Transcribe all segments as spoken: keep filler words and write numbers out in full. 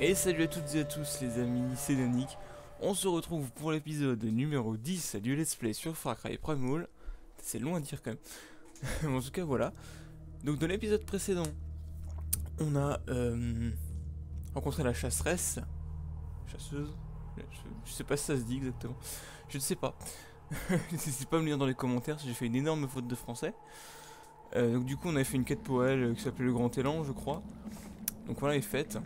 Et salut à toutes et à tous les amis, c'est Nanik. On se retrouve pour l'épisode numéro dix du Let's Play sur Far Cry Primal. C'est long à dire quand même. En tout cas voilà. Donc dans l'épisode précédent, on a euh, rencontré la chasseresse. Chasseuse je, je sais pas si ça se dit exactement. Je ne sais pas. N'hésitez pas à me lire dans les commentaires si j'ai fait une énorme faute de français. Euh, donc du coup on avait fait une quête pour elle qui s'appelait le Grand Élan je crois. Donc voilà elle est faite.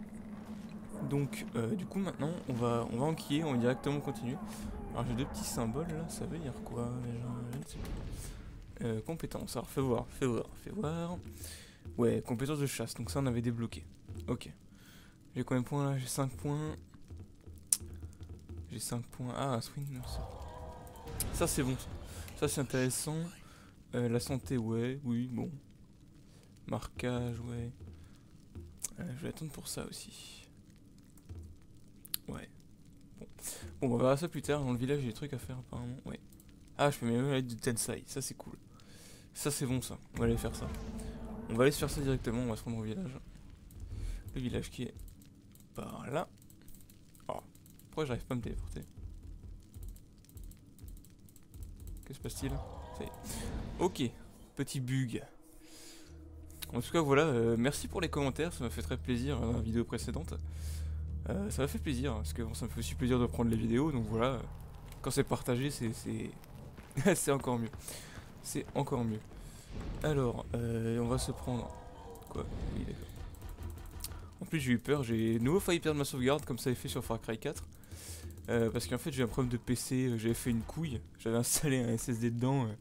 Donc euh, du coup maintenant on va on va enquiller, on va directement continuer. Alors j'ai deux petits symboles là, ça veut dire quoi les gens? Compétences, alors fais voir, fais voir, fais voir. Ouais, compétences de chasse, donc ça on avait débloqué. Ok. J'ai combien de points là? J'ai cinq points. J'ai cinq points. Ah swing non ça. Ça c'est bon ça. Ça c'est intéressant. Euh, la santé ouais, oui, bon. Marquage, ouais. Euh, je vais attendre pour ça aussi. Ouais. Bon. Bon, bah, on verra ça plus tard. Dans le village, il y a des trucs à faire apparemment. Ouais. Ah, je peux même aller du Tensay. Ça, c'est cool. Ça, c'est bon, ça. On va aller faire ça. On va aller se faire ça directement. On va se rendre au village. Le village qui est par là. Oh. Pourquoi j'arrive pas à me téléporter? Que se passe-t-il? Ça y est. Ok. Petit bug. En tout cas, voilà. Euh, merci pour les commentaires. Ça m'a fait très plaisir dans la vidéo précédente. Euh, ça m'a fait plaisir, parce que bon, ça me fait aussi plaisir de prendre les vidéos, donc voilà, euh, quand c'est partagé, c'est c'est encore mieux. C'est encore mieux. Alors, euh, on va se prendre... Quoi? Oui, d'accord. En plus, j'ai eu peur, j'ai de nouveau failli perdre ma sauvegarde, comme ça avait fait sur Far Cry quatre. Euh, parce qu'en fait, j'ai un problème de P C, j'avais fait une couille, j'avais installé un S S D dedans, euh,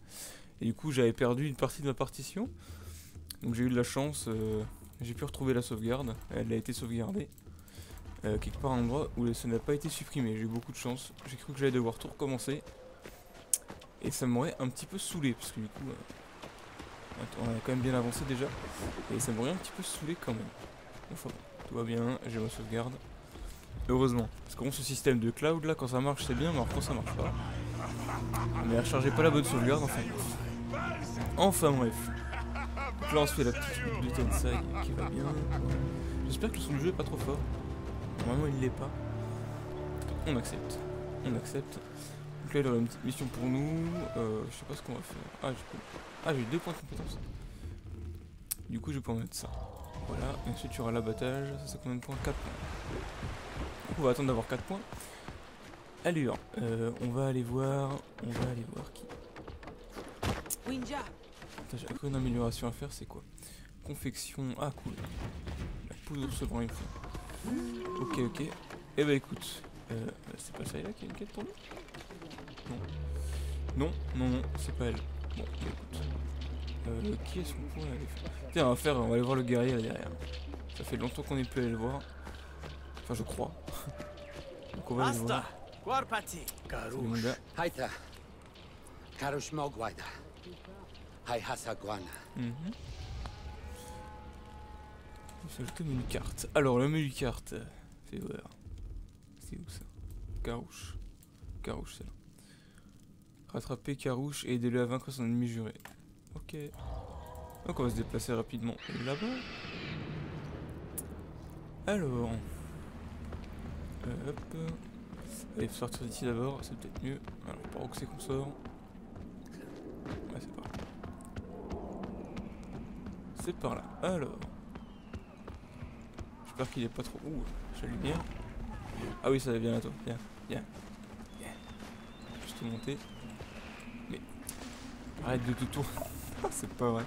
et du coup, j'avais perdu une partie de ma partition. Donc j'ai eu de la chance, euh, j'ai pu retrouver la sauvegarde, elle a été sauvegardée. Euh, quelque part un endroit où ça n'a pas été supprimé, j'ai eu beaucoup de chance, j'ai cru que j'allais devoir tout recommencer et ça m'aurait un petit peu saoulé parce que du coup euh, on a quand même bien avancé déjà et ça m'aurait un petit peu saoulé quand même. Enfin tout va bien, j'ai ma sauvegarde heureusement, parce que bon, ce système de cloud là quand ça marche c'est bien mais alors quand ça marche pas mais rechargez pas la bonne sauvegarde enfin bref. Enfin bref, donc là on se fait la petite boucle de Tensai qui va bien, j'espère que le son du jeu est pas trop fort. Normalement il l'est pas. On accepte. On accepte. Donc là il aurait une petite mission pour nous. Euh, je sais pas ce qu'on va faire. Ah j'ai ah, deux points de compétence. Du coup je vais pouvoir mettre ça. Voilà. Et ensuite tu auras l'abattage. Ça c'est combien de points? Quatre points. Du coup on va attendre d'avoir quatre points. Allure. Euh, on va aller voir. On va aller voir qui. Winja. J'ai encore une amélioration à faire, c'est quoi? Confection. Ah cool. La poudre se prend une fois. Ok ok, et eh bah écoute, euh, c'est pas ça là qui a une quête pour nous? Non, non, non, non c'est pas elle. Bon, bah écoute, euh, qui est-ce qu'on pourrait aller faire? Tiens, on va faire, on va aller voir le guerrier là derrière. Ça fait longtemps qu'on n'est plus allé le voir. Enfin, je crois. Donc on va aller le voir. Karoosh, Haita, Karoosh Mogwaida, Haihasa Guana. Le menu carte. Alors le menu carte, c'est ouvert. C'est où ça? Karoosh. Karoosh c'est là. Rattraper Karoosh et aider-le à vaincre son ennemi juré. Ok. Donc on va se déplacer rapidement là-bas. Alors. Euh, hop. Allez, faut sortir d'ici d'abord, c'est peut-être mieux. Alors par où que c'est qu'on sort? Ouais c'est par là. C'est par là. Alors. J'espère qu'il est pas trop... Ouh, j'ai la lumière. Ah oui, ça va bien là-toi. Viens, viens. Juste te monter. Mais... Arrête de tout tour. C'est pas vrai.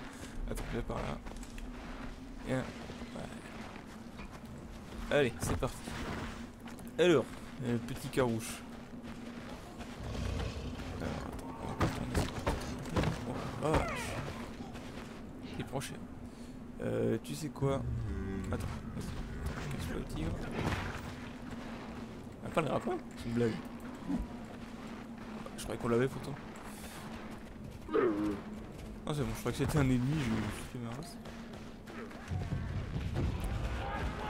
Attends, viens par là. Viens. Ouais. Allez, c'est parti. Alors, le petit Karoosh. Alors, attends. Il prend cher. Euh, tu sais quoi? Attends, vas-y. Le tigre. Ah, pas le grappin? C'est une blague. Je croyais qu'on l'avait pourtant. Ah c'est bon, je croyais que c'était un ennemi, j'ai fait ma race.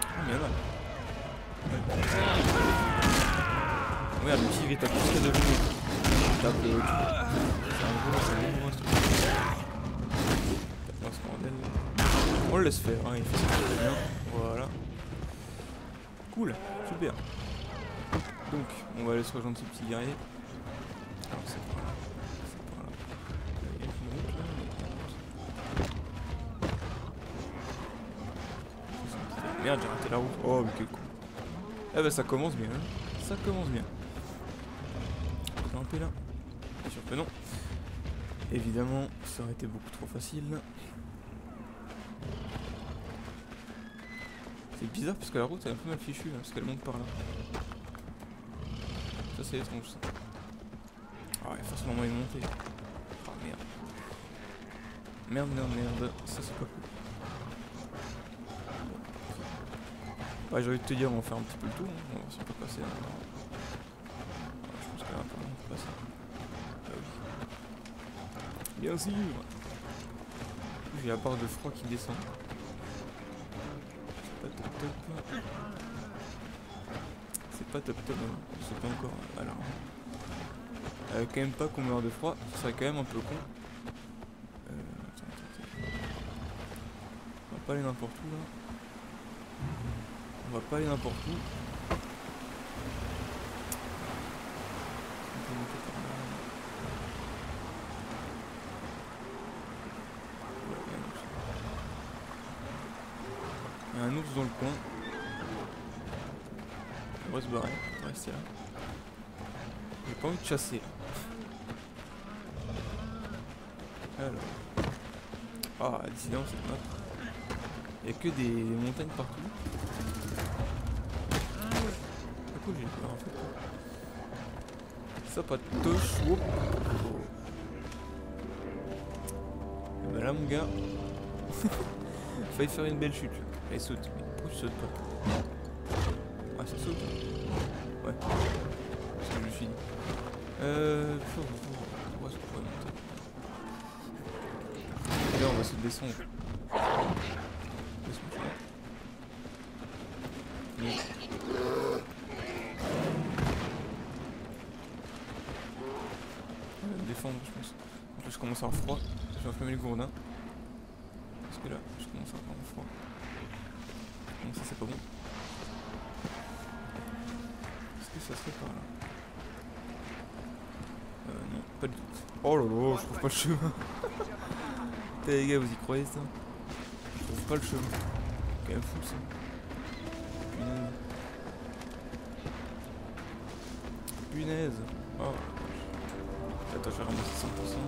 Ah mais là. Ouais. Regarde, le tigre il tape jusqu'à deux minutes. Il tape le... C'est un gros, c'est un gros instrument. Il tape un scandale. On le laisse faire, hein, il fait ça très bien. Voilà. Cool, super. Donc, on va aller se rejoindre ce petit guerrier. Alors, c'est par là. C'est par là. Il y a une route là, mais... Merde, j'ai raté la route. Oh, mais quel coup. Eh ben, ça commence bien. Hein. Ça commence bien. On peut grimper là. Bien sûr que non. Évidemment, ça aurait été beaucoup trop facile. C'est bizarre parce que la route elle est un peu mal fichue hein, parce qu'elle monte par là. Ça c'est étrange ça. Ah ouais, forcément moyen de monter. Ah merde. Merde, merde, merde. Ça c'est pas cool. Ouais, j'ai envie de te dire, on va faire un petit peu le tour. Hein. On va voir si on peut passer là. Ouais, je pense qu'elle va pas on peut passer. Ah oui. Bien sûr. J'ai la barre de froid qui descend. C'est pas top top, hein. C'est pas encore. Alors, euh, quand même pas qu'on meurt de froid, ce serait quand même un peu con. Euh, attends, attends, attends. On va pas aller n'importe où là. On va pas aller n'importe où. On peut monter par là. Il y a un ours dans le coin. On va se barrer, on va rester là. J'ai pas envie de chasser là. Alors. Ah, décidément cette map. Il y a que des montagnes partout. Ah cool, j'ai peur en fait. Ça pas de touche. Wow. Et bah ben là mon gars. Failli faire une belle chute. Elle saute, mais pourquoi je saute pas? Ah ça saute. Ouais. C'est ce que je me suis dit. Euh. Pourquoi est-ce qu'on pourrait monter? Là on va se descendre. On va me défendre je pense. En plus je commence à avoir froid. J'ai enflammé le gourdin. Parce que là, je commence à avoir froid. Donc ça c'est pas bon. Est-ce que ça serait par là? Euh non, pas du tout. Oh là là, je trouve pas le chemin. T'as les gars, vous y croyez ça? Je trouve pas le chemin. C'est quand même fou ça. Punaise. Punaise. Oh. Attends, je vais ramasser cent pour cent.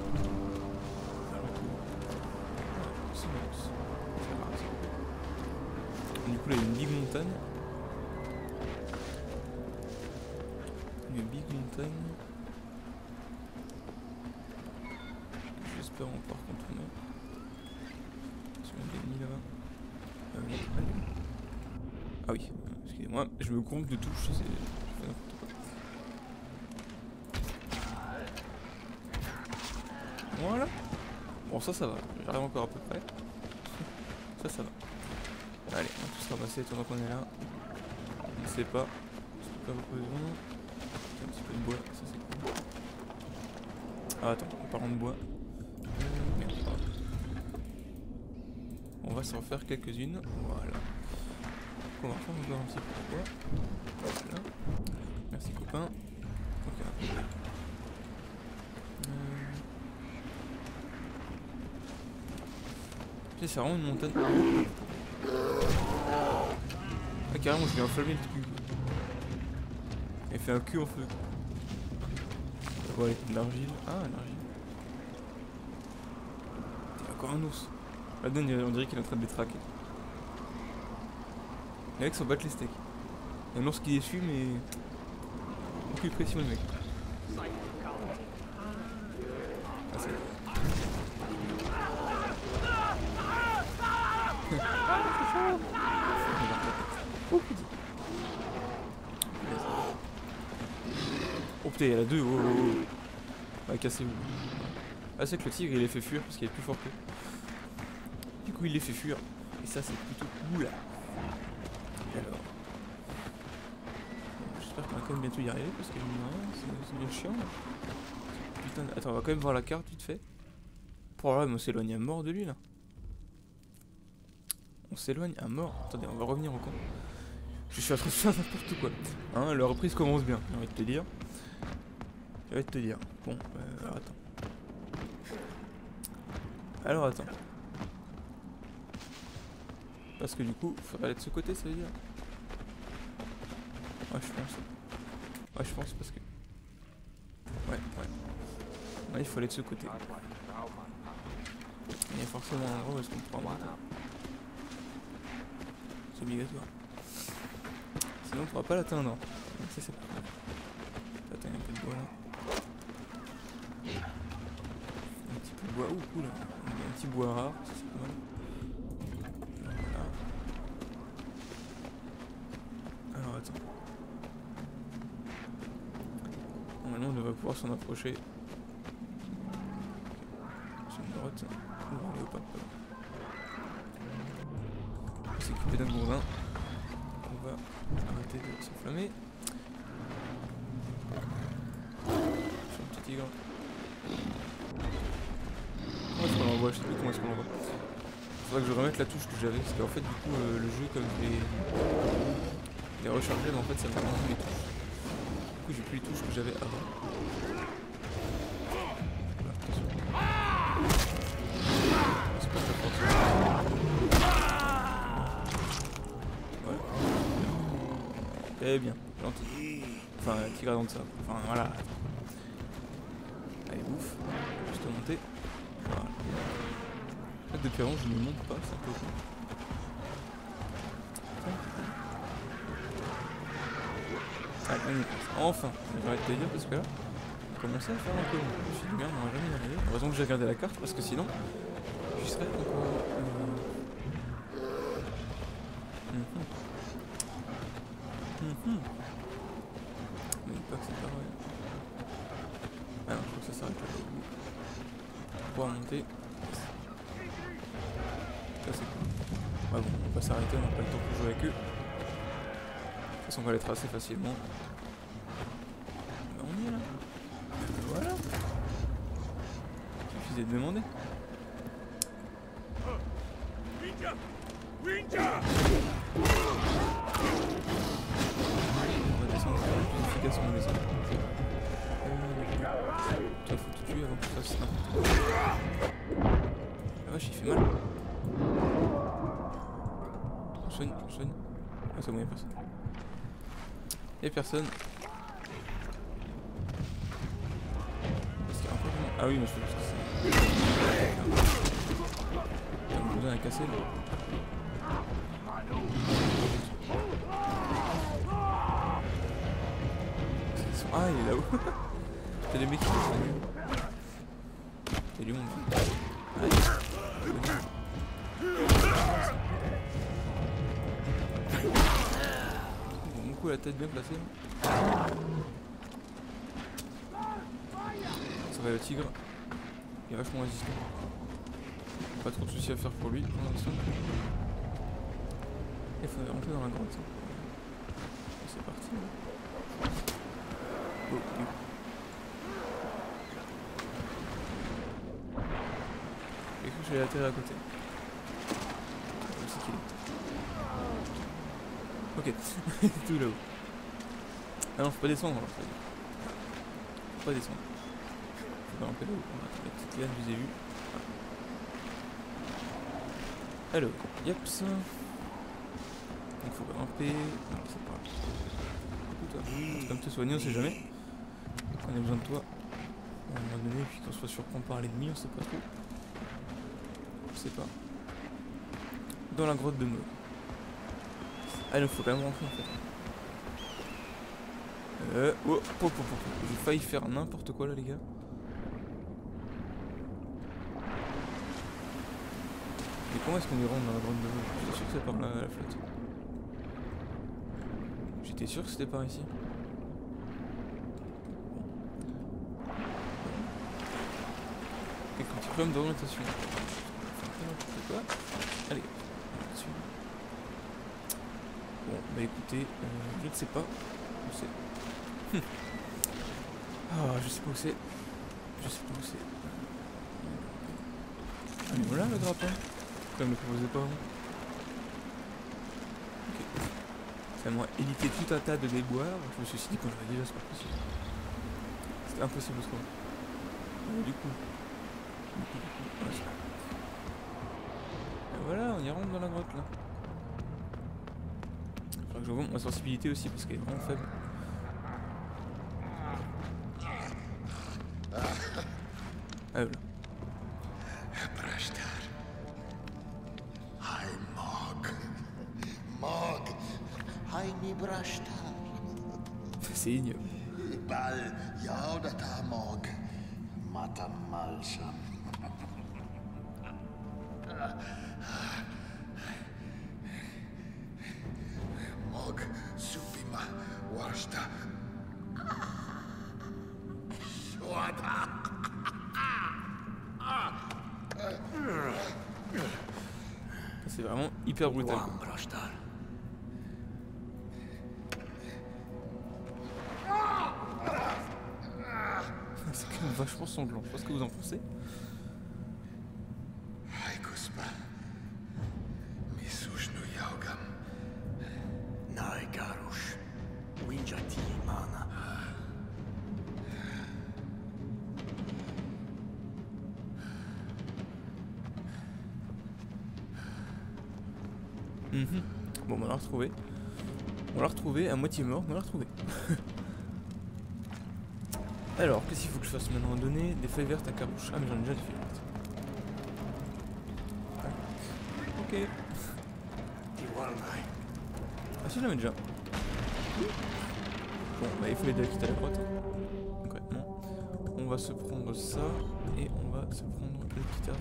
C'est rare. Du coup là il y a une big montagne. Une big montagne. J'espère on part contourner. Si on l'a mis là-bas. Euh, ah oui, excusez-moi, je me groupe de touches, c'est. Voilà. Bon ça ça va, j'arrive encore à peu près. Ça ça va. Allez, on va tous ramasser pendant qu'on est là. On ne sait pas. Je peux pas vous besoin. Un petit peu de bois, ça c'est cool. Ah attends, en parlant de bois. Merde, on va s'en faire quelques-unes. Voilà. Donc on va faire encore un petit peu de bois. Voilà. Merci copain. Ok. Euh... C'est vraiment une montagne. Ah carrément je vais enflammer le cul. Elle fait un cul en feu. Ouais, de l'argile. Ah l'argile. Il y a encore un ours. La donne on dirait qu'il est en train de détraquer. Les mecs s'en battent les steaks. Il y a un ours qui les suit mais.. Aucune pression le mec. Ah c'est oh putain. Oh putain, il y en a deux. Oh, oh, oh. Ah, cassez-vous. Ah, c'est que le tigre il les fait fuir parce qu'il est plus fort que. Du coup, il les fait fuir. Et ça, c'est plutôt cool là. Et alors. J'espère qu'on va quand même bientôt y arriver parce que c'est bien chiant. Putain, attends, on va quand même voir la carte vite fait. Pour là, on s'éloigne à mort de lui là. On s'éloigne à mort. Attendez, on va revenir au camp. Je suis à ça n'importe quoi. Hein, la reprise commence bien, j'ai envie de te dire. J'ai envie de te dire. Bon, euh, alors attends. Alors attends. Parce que du coup, il faudrait aller de ce côté, ça veut dire. Ouais, je pense. Ouais, je pense parce que... Ouais, ouais. Ouais, il faut aller de ce côté. Il y a forcément un endroit où est-ce qu'on prend. C'est obligatoire. Sinon, on pourra pas l'atteindre. Ça, c'est pas grave. Attends, il y a un peu de bois là. Un petit peu de bois. Ouh, cool. Il y a un petit bois rare. Ça, c'est pas mal. Pouvoir s'en approcher. C'est une droite, ça. On va aller au pas. On va s'occuper d'un gourdin. On va arrêter de s'enflammer. Sur un petit tigre. Comment est-ce qu'on l'envoie? Je sais plus comment est-ce qu'on l'envoie. Il faudrait que je remette la touche que j'avais. Parce qu'en fait, du coup, euh, le jeu, comme je l'ai les rechargé, mais en fait, ça fait les touches. Du coup, j'ai plus les touches que j'avais avant. Eh bien, gentil. Enfin, tigre dans de ça. Enfin, voilà. Allez, bouffe. Juste monter. Voilà. En fait, depuis avant, je ne monte pas, c'est un peu con. Allez, on y passe. Enfin, j'arrête de te dire parce que là, on commençait à faire un peu long. Je me suis dit, merde, on va jamais y arriver. Heureusement que j'ai regardé la carte parce que sinon, je serais encore. Hmm. Mais pas que c'est pas vrai. Ah non, je crois que ça s'arrête là. On va pouvoir monter. Ça c'est cool. Ah bon, on va pas s'arrêter, on n'a pas le temps pour jouer avec eux. De toute façon, on va les tracer facilement. Bah, on y est là. Voilà. Il suffisait de demander. Et personne. Ah oui, mais je fais parce que c'est. On me donne à casser là. Ah, il est là-haut. T'as les mecs qui sont venus. T'es lui, on dit. La tête bien placée. Ça va, le tigre. Il est vachement résistant. Pas trop de soucis à faire pour lui. Il faudrait rentrer dans la grotte. C'est parti. Hein. Oh, oui. J'ai cru que j'allais atterrir à côté. C'est qu'il est. Ok, tout là-haut. Ah non, faut pas descendre alors, ça veut dire. Faut pas descendre. Faut pas grimper là-haut. On va faire la petite glace, je vous ai vu. Alors, yeps. Donc faut grimper. Non, c'est pas grave. Comme te soigner, on sait jamais. On a besoin de toi. À un moment donné, puis qu'on se soit surprendre par l'ennemi, on sait pas trop. On sait pas. Dans la grotte de Meaux. Ah non, faut quand même rentrer en fait. Euh, oh, oh, oh, oh. J'ai failli faire n'importe quoi là, les gars. Mais comment est-ce qu'on y rentre dans la grande de l'eau? J'étais sûr que c'était par la, la flotte. J'étais sûr que c'était par ici. Quelques petits problèmes d'orientation. Allez, dessus. Bon, bah écoutez, euh, je ne sais pas où c'est. Ah, je sais pas où c'est. Je sais pas où c'est. Allez, voilà le grappin. Pourquoi il me le proposait pas avant? Ok. ça m'a évité tout un tas de déboires. Je me suis dit quand j'aurais déjà, c'est pas possible. C'était impossible ce qu'on... Du coup... Voilà, on y rentre dans la grotte là. Il faudra que j'augmente ma sensibilité aussi parce qu'elle est vraiment faible. Ah voilà. C'est ignoble. C'est vraiment hyper brutal. C'est quand même vachement sanglant. Je sais pas ce que vous en pensez. Mmh. Bon, on l'a retrouvé. On l'a retrouvé à moitié mort, on l'a retrouvé. Alors, qu'est-ce qu'il faut que je fasse maintenant? Donner des feuilles vertes à Karoosh. Ah, mais j'en ai déjà des feuilles vertes. Ok. Ah, si, j'en ai déjà. Bon, bah, il faut les deux quitter la grotte. Concrètement, on va se prendre ça et on va se prendre le guitare.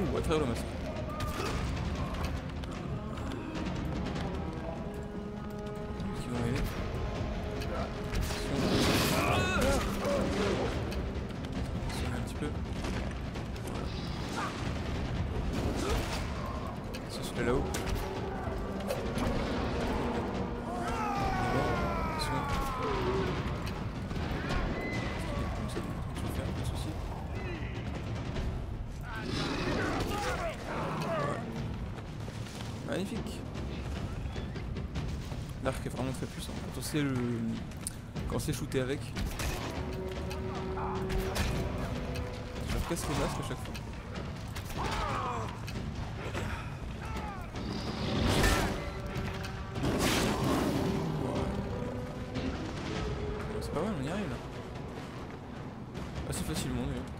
Ouh, on va faire le masque. Qui va arriver? Si on a un petit peu. Ça se fait là-haut. Magnifique. L'arc est vraiment très puissant. Quand on sait le... Quand on sait shooter avec. Je leur casse les masques à chaque fois. Wow. C'est pas mal, on y arrive là. Assez facilement d'ailleurs.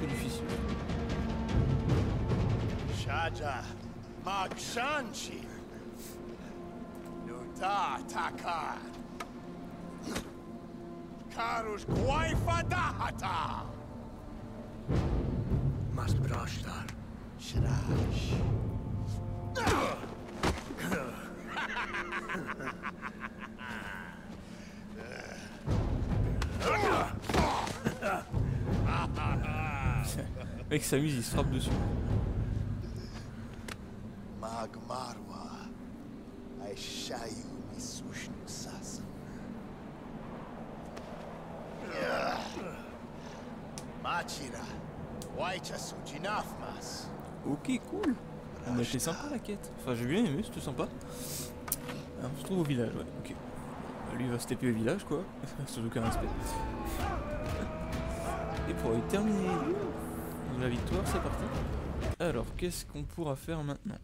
C'est difficile. Shaja, Makshanchi, Nuta Takar, Karoosh Kwaifadahata, Masbrashtar, Shrash. Avec sa muse, il se frappe dessus. Ok, cool. On a fait sympa la quête. Enfin, j'ai bien aimé, c'était sympa. Alors, on se trouve au village, ouais. Ok. Lui va se taper au village, quoi. Sans aucun respect. Et pour terminer la victoire, c'est parti. Alors, qu'est-ce qu'on pourra faire maintenant?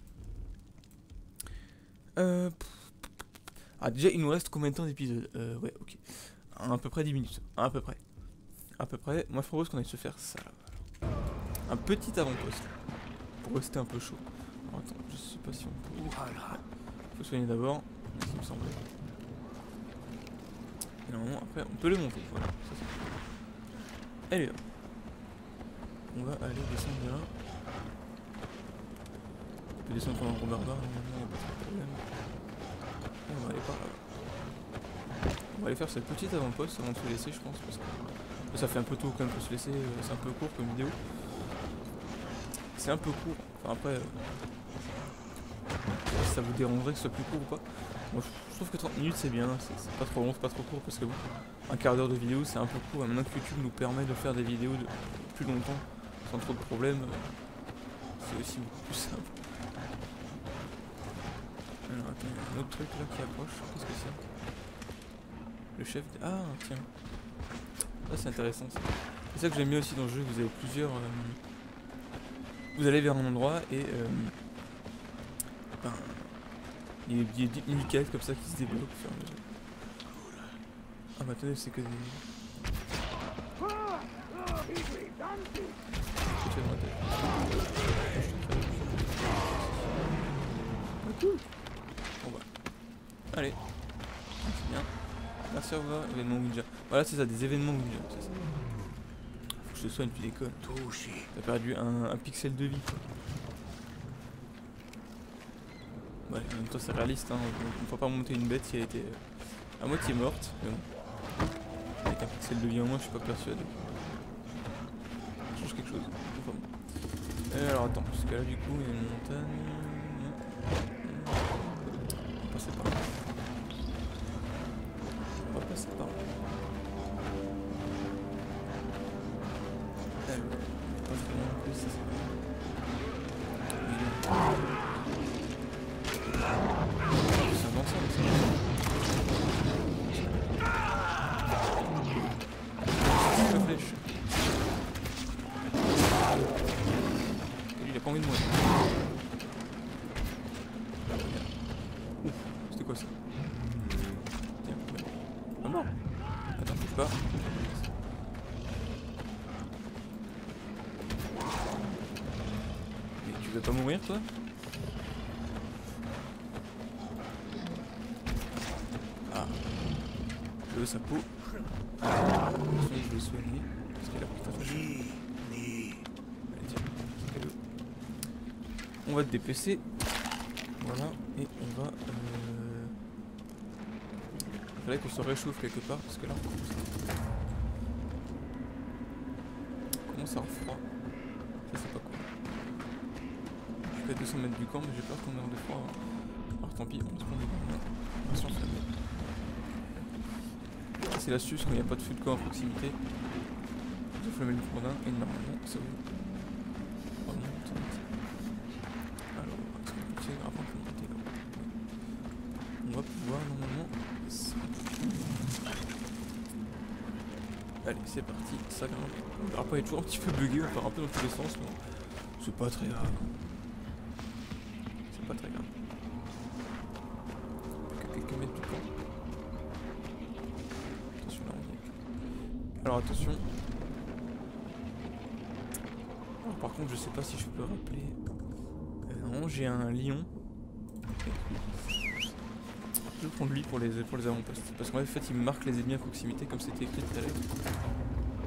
Euh... Ah, déjà, il nous reste combien de temps d'épisode? Euh, ouais, ok. À peu près dix minutes. À peu près. À peu près. Moi, je propose qu'on aille se faire ça. Un petit avant-poste. Pour rester un peu chaud. Alors, attends, je sais pas si on peut... Ouais. Faut soigner d'abord. Ça me semblait. Et normalement, après, on peut le monter. Voilà. Ça, c'est... Allez, on va aller descendre de là. On peut descendre pendant un gros barbare. Il n'y a pas de problème. On va aller par là. On va aller faire cette petite avant-poste avant de se laisser, je pense. Parce que ça fait un peu tôt quand même pour se laisser. C'est un peu court comme vidéo. C'est un peu court. Enfin, après, euh, ça vous dérangerait que ce soit plus court ou pas. Moi je trouve que trente minutes c'est bien, c'est pas trop long, c'est pas trop court, parce que bon, un quart d'heure de vidéo c'est un peu court, et maintenant que YouTube nous permet de faire des vidéos de plus longtemps sans trop de problèmes, c'est aussi beaucoup plus simple. Alors attends, il y a un autre truc là qui approche, qu'est-ce que c'est? Le chef... De... Ah tiens, ça c'est intéressant ça. C'est ça que j'aime bien aussi dans le jeu, vous avez plusieurs... Euh... Vous allez vers un endroit et... Euh... Ben... Il y a des petites mini-quêtes comme ça qui se débloquent. Ah bah attendez, c'est que des... Bon bah. Allez. C'est bien. Merci, au revoir. Événement Ouija. Voilà, c'est ça, des événements Ouija. C'est ça. Faut que je te soigne, tu déconnes. T'as perdu un, un pixel de vie. Ouais, en même temps c'est réaliste, hein. On ne peut pas monter une bête si elle était à moitié morte, mais bon. Avec un pixel de vie en moins, je suis pas persuadé. Ça change quelque chose. Enfin, bon. Et alors attends, parce que là du coup il y a une montagne. On va passer par là. On va passer par là. Tu vas pas mourir toi? Ah, je veux sa peau. Ah, je vais soigner parce qu'elle a pris ta flèche. Allez, tiens, on va te dépêcher. Voilà, et on va. Euh... Il fallait qu'on se réchauffe quelque part parce que là on commence à avoir froid. Ça c'est pas cool. À deux cents mètres du camp, mais j'ai peur qu'on meure de froid. Alors tant pis, on se prend des balles. C'est l'astuce quand il n'y a pas de feu de camp à proximité. Je flammer le fourdin et normalement ça va. Alors, est-ce qu'on peut tirer avant qu'on monte là? On va pouvoir normalement. Allez, c'est parti. Ça quand même. Le est toujours un petit peu bugué, on part un peu dans tous les sens, mais c'est pas très grave. Pas très grave. Que quelques mètres du camp. Attention là on y est. Alors attention. Alors, par contre je sais pas si je peux rappeler. Euh, non j'ai un lion. Je vais prendre lui pour les, pour les avant-postes. Parce qu'en fait il marque les ennemis à proximité comme c'était écrit tout à l'heure.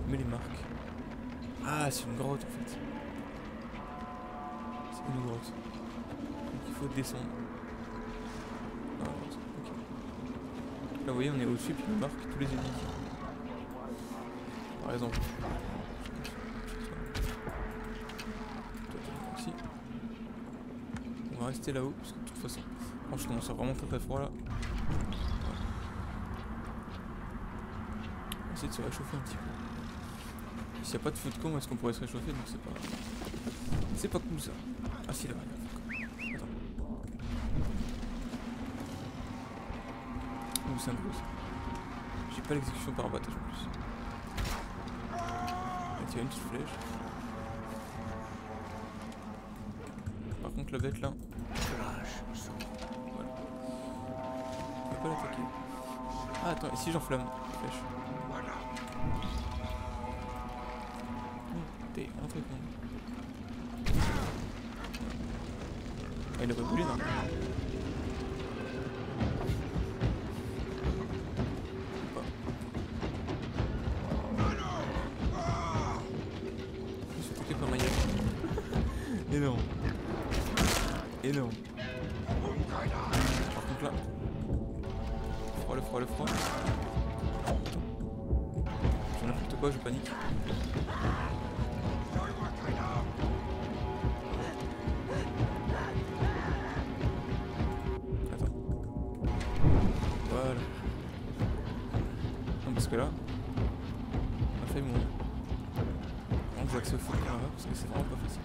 Mais les marque. Ah c'est une grotte en fait. C'est une grotte. Faut descendre. Ah, okay. Là vous voyez on est au-dessus puis on marque tous les ennemis. Par exemple. On va rester là-haut parce que de toute façon. Oh, je commence à vraiment faire très froid là. On va essayer de se réchauffer un petit peu. S'il n'y a pas de feu de camp, est-ce qu'on pourrait se réchauffer? Donc c'est pas. C'est pas cool ça. Ah si là. J'ai pas l'exécution par abattage en plus. Là, tu as une petite flèche. Par contre la bête là. Voilà. On peut pas l'attaquer. Ah attends, ici j'enflamme. Flèche. T'es un truc con. Ah il a pas boulé non. Énorme. Par contre là. Le froid, le froid, le froid. J'ai n'importe quoi, je panique. Voilà. Non, parce que là, on a fait mon... On voit que ce fou là, parce que c'est vraiment pas facile.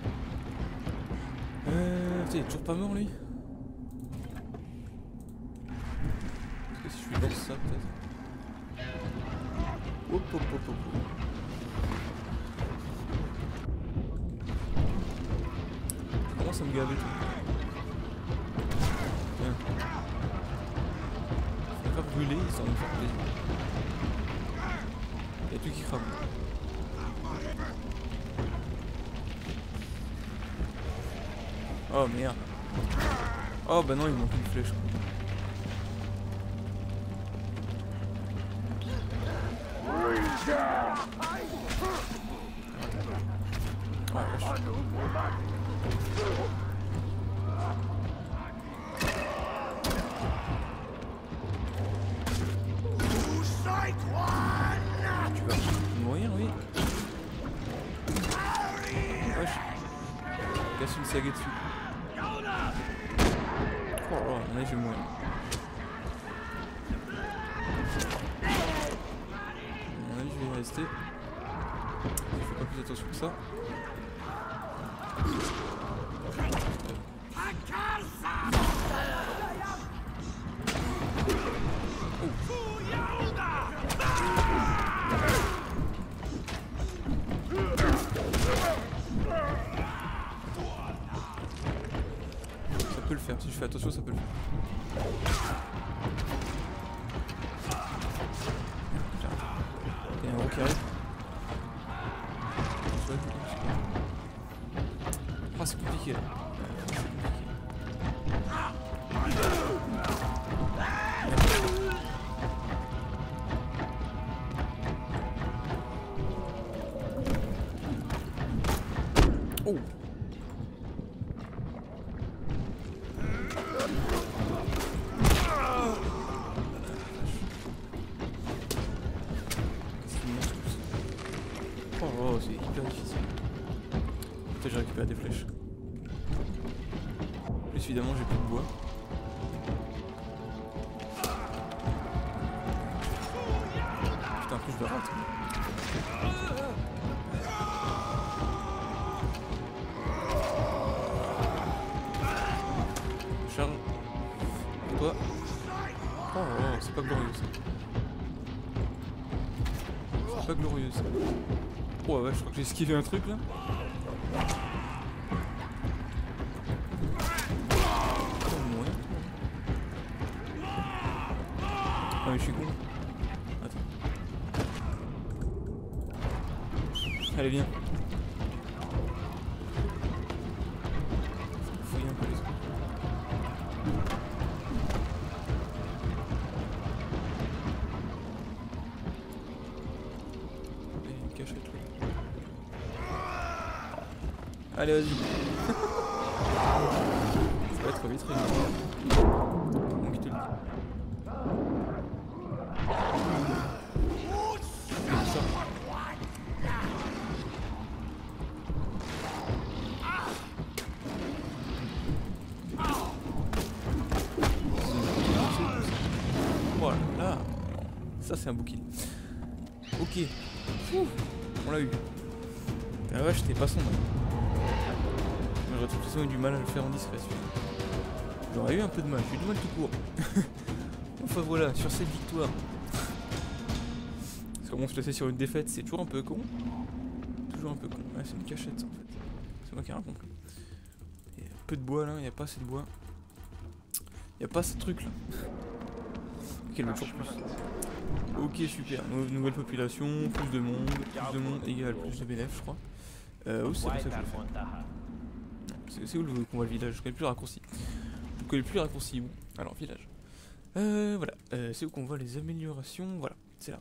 Euh... Putain, il est toujours pas mort, lui. Parce que si je suis dans ça, peut-être... Hop, hop, hop, hop, hop. Ça me gave et tout. Bien. Ils sont pas brûlés, ils sont en train de brûler. Y'a tout qui crame. Oh merde. Oh bah non, il manque une flèche. Oh, une saga dessus. Oh là, je vais mourir. Là, je vais rester. Je fais pas plus attention que ça. Si je fais attention, ça peut le faire. Il y a un gros carré. Ah, c'est compliqué là. Oh! J'ai récupéré des flèches. Plus évidemment j'ai plus de bois. Putain, plus je dois rentrer. Charles, toi. Oh, c'est pas glorieux ça. C'est pas glorieux ça. Oh ouais, je crois que j'ai esquivé un truc là. Ah mais je suis con. Attends. Allez viens. Fouille un peu les autres. Allez, cachette là. Allez vas-y. Ça va être vite réglé. On quitte le lit. Voilà, ça c'est un bouquin. Ok, ouh, on l'a eu. Ah ouais, j'étais pas sombre. Mais j'aurais de toute façon eu du mal à le faire en discrétion. J'aurais eu un peu de mal, j'ai eu du mal tout court. Enfin voilà, sur cette victoire. Parce qu'on se laissait sur une défaite, c'est toujours un peu con. Toujours un peu con. Ouais, c'est une cachette ça en fait. C'est moi qui ai rien compris. Il y a peu de bois là, il n'y a pas assez de bois. Il n'y a pas assez de trucs là. Quel toujours plus. Ok, super. Nouvelle population, plus de monde, plus de monde égale plus de bénéfices, je crois. Euh, où c'est ça que je fais ? C'est où le combat le village ? Je connais plus le raccourci. Je connais plus le raccourci. Bon, alors village. Euh, voilà. Euh, c'est où qu'on voit les améliorations. Voilà, c'est là.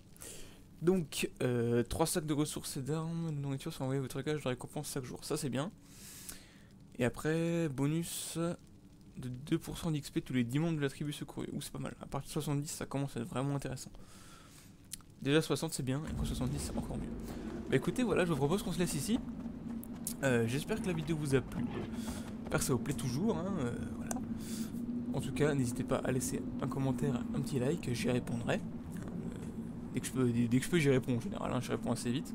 Donc, euh, trois sacs de ressources et d'armes, de nourriture sont envoyés à votre cage de récompense chaque jour. Ça, c'est bien. Et après, bonus de deux pour cent d'X P tous les dix membres de la tribu secourue. Ouh, c'est pas mal. À partir de soixante-dix, ça commence à être vraiment intéressant. Déjà soixante, c'est bien. Et après soixante-dix, c'est encore mieux. Bah écoutez, voilà, je vous propose qu'on se laisse ici. Euh, J'espère que la vidéo vous a plu. J'espère que ça vous plaît toujours. Hein, euh, voilà. En tout cas, n'hésitez pas à laisser un commentaire, un petit like, j'y répondrai. Dès que je peux, dès que je peux, j'y réponds en général, hein, je réponds assez vite.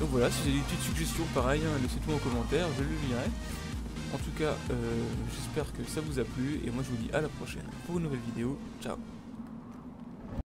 Donc voilà, si vous avez des petites suggestions, pareil, hein, laissez-moi en commentaire, je le lirai. En tout cas, euh, j'espère que ça vous a plu, et moi je vous dis à la prochaine pour une nouvelle vidéo. Ciao!